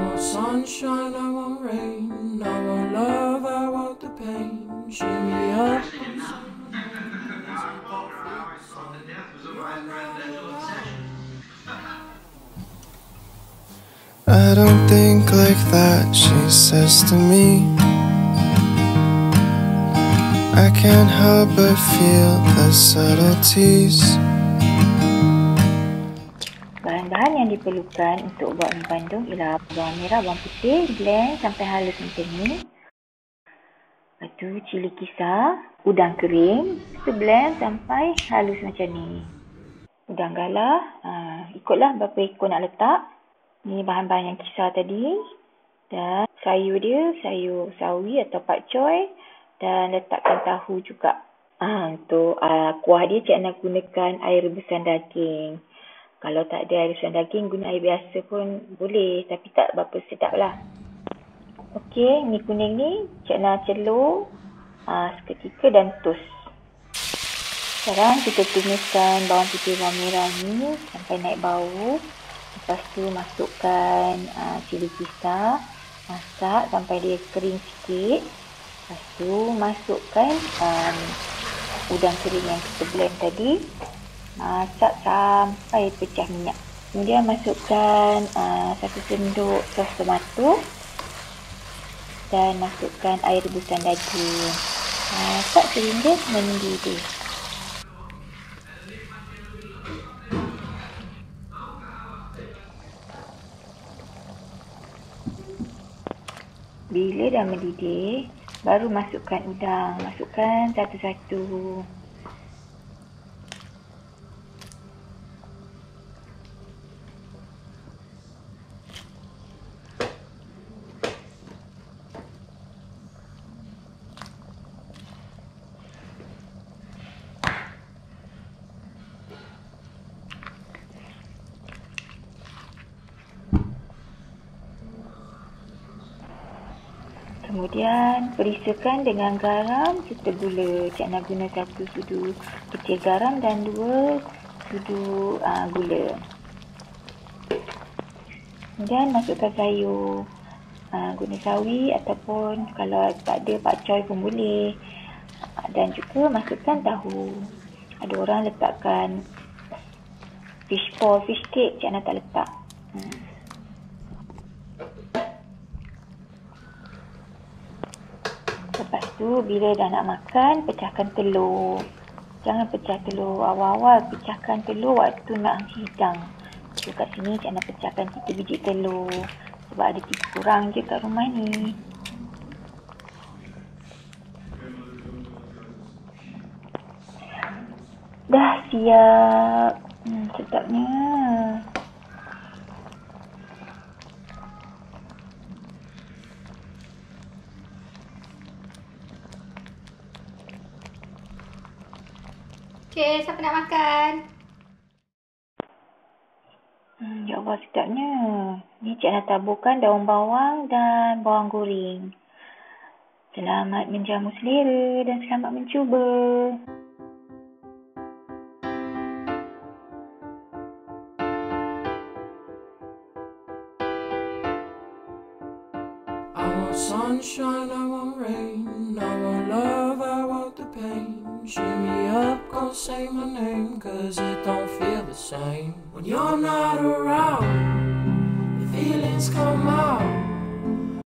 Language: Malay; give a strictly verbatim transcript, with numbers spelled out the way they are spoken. want sunshine, I want rain, I want love, I want the pain. Cheer me up. I don't think like that, she says to me. I can't help but feel the subtleties. Bahan-bahan yang diperlukan untuk buat mee bandung ialah bawang merah, bawang putih, blend sampai halus macam ni. Lepas tu cili kisar, udang kering, tu blend sampai halus macam ni. Udang galah, uh, ikutlah berapa ekor nak letak. Ni bahan-bahan yang kisar tadi. Dan sayur dia, sayur sawi atau pakcoy. Dan letakkan tahu juga. Ah, untuk ah, kuah dia Cik Ana gunakan air rebusan daging. Kalau tak ada air rebusan daging, guna air biasa pun boleh. Tapi tak berapa sedap lah. Okey, mi kuning ni Cik Ana celur ah, seketika dan tos. Sekarang kita tumiskan bawang putih dan merah ni sampai naik bau. Lepas tu masukkan ah, cili kisar. Masak sampai dia kering sikit. Lepas tu masukkan um, udang kering yang kita blend tadi. Masak sampai pecah minyak. Kemudian masukkan uh, satu sendok sos tomato. Dan masukkan air rebusan daging. Masak sehingga mendidih. Bila dah mendidih, baru masukkan udang. Masukkan satu-satu. Kemudian perisakan dengan garam serta gula. Cik Ana guna satu sudu kecil garam dan dua sudu uh, gula. Kemudian masukkan sayur. Uh, guna sawi ataupun kalau tak ada pakcoy pun boleh. Uh, dan juga masukkan tahu. Ada orang letakkan fish ball, fish cake. Cik Ana tak letak. Hmm. Lepas tu bila dah nak makan, pecahkan telur. Jangan pecah telur awal-awal, pecahkan telur waktu nak hidang. So kat sini Cik Ana pecahkan tiga biji telur. Sebab ada tiga kurang je kat rumah ni. Dah siap. Hmm, sedapnya. Okay, siapa nak makan? Hmm, ya Allah, sedapnya. Ni Cik Ana taburkan daun bawang dan bawang goreng. Selamat menjamu selera dan selamat mencuba. I want sunshine, I want rain, I want love, I want the pain. Cheer me up, gon' say my name, cause it don't feel the same. When you're not around, the feelings come out.